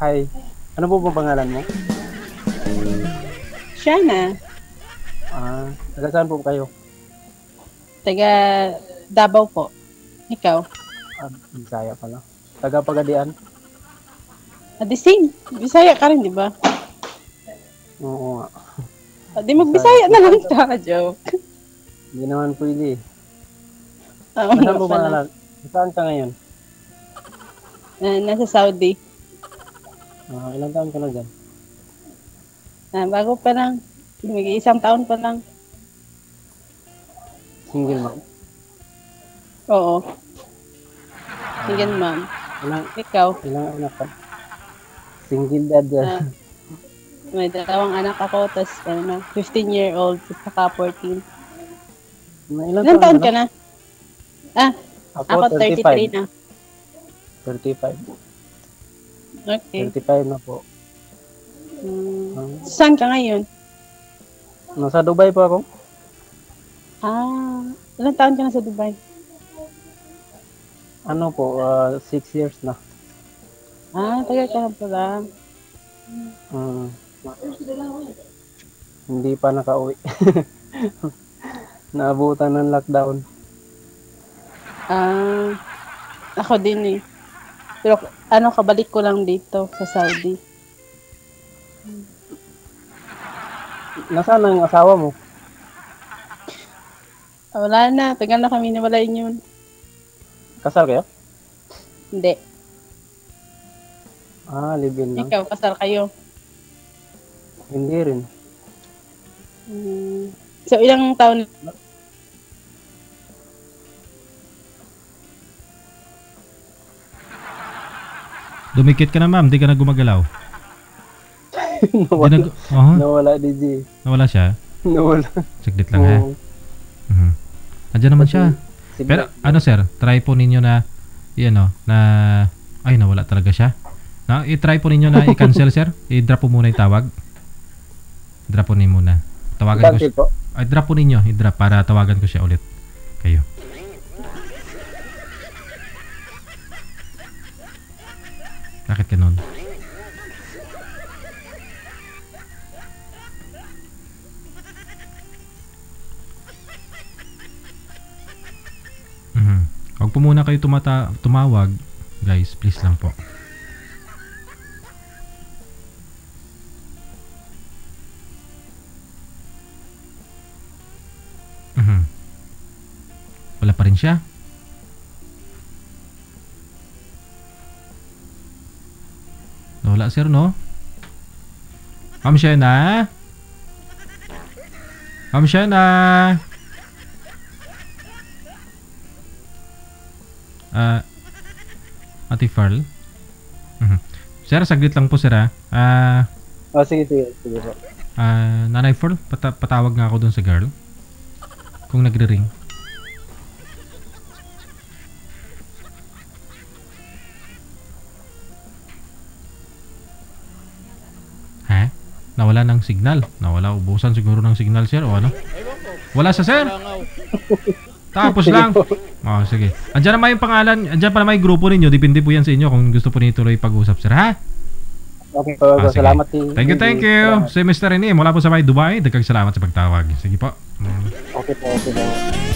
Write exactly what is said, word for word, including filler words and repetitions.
Hi. Ano po ba pangalan mo? Shana. Ah, taga saan po kayo? Taga Davao po. Ikaw? Ah, Bisaya pala. Taga Pagadian? Ah, Dising. Bisaya ka rin, di ba? Oo nga. Ah, di magbisaya na lang ta, joke. Hindi naman pwede. Oh, ano po pangalan? Saan ka ngayon? Uh, nasa Saudi. Uh, ilang taon ka na dyan? Uh, bago pa lang. Mag-iisang taon pa lang. Single mom? Oo. Single uh, mom. Ilang, Ikaw? Ilang anak ka? Single dad dyan. Uh, may dalawang anak ako, tapos ano, fifteen year old, saka fourteen. Uh, ilang, ilang taon, taon ka na? Ah, ako, ako thirty-three na. thirty-five. Okay. thirty-five na po. Hmm. Um, Saan ka ngayon? Nasa Dubai po ako. Ah, ilang taon ka na sa Dubai? Ano po, uh, six years na. Ah, tagal ka na pala. Hmm. Hindi pa nakauwi. Naabutan ng lockdown. Ah, ako din eh. Pero ano, kabalik ko lang dito sa Saudi. Nasaan ang asawa mo? Oh, wala na. Tagal na kami nawalain yun. Kasal kayo? Hindi. Ah, live-in lang. Ikaw, kasal kayo? Hindi rin. Hmm. So, ilang taon na? Dumikit ka na, ma'am. Di ka na gumagalaw. Nawala. Di na, uh-huh. Nawala, D J. Nawala siya? Nawala. Saglit lang, oh. Ha? Uh-huh. Andiyan naman siya. Sige. Pero ano, sir? Try po ninyo na, yan o, na, ay, nawala talaga siya. Na, i-try po ninyo na i-cancel, sir. I-drop po muna yung tawag. I-drop po ninyo muna. Tawagan I-cancel ko siya. I-drop po ninyo. I-drop para tawagan ko siya ulit. Kayo. Bakit ganun? Mm-hmm. Huwag po muna kayo tumata tumawag, guys. Please lang po. Mm-hmm. Wala pa rin siya. Wala, sir, no? Ma'am Shena? Ma'am Shena? Ah, uh, Ate Farl? Uh-huh. Sir, saglit lang po, sir, ha? Ah, uh, oh, sige, sige, sige po. Ah, uh, Nanay Farl, pata patawag nga ako dun sa girl. Kung nagre-ring. Nawala ng signal. Nawala, ubusan siguro ng signal, sir, o ano? Wala sa sir. Tapos lang. Oh, sige. Andiyan naman yung pangalan. Andiyan pa naman yung grupo ninyo. Depende po yan sa inyo kung gusto po ninyo tuloy pag-usap, sir, ha? Okay, po. Ah, salamat. Thank you, thank you. Si Mister Rene, mula po sa may Dubai. Daghang salamat sa pagtawag. Sige po. Mm. Okay po, okay po.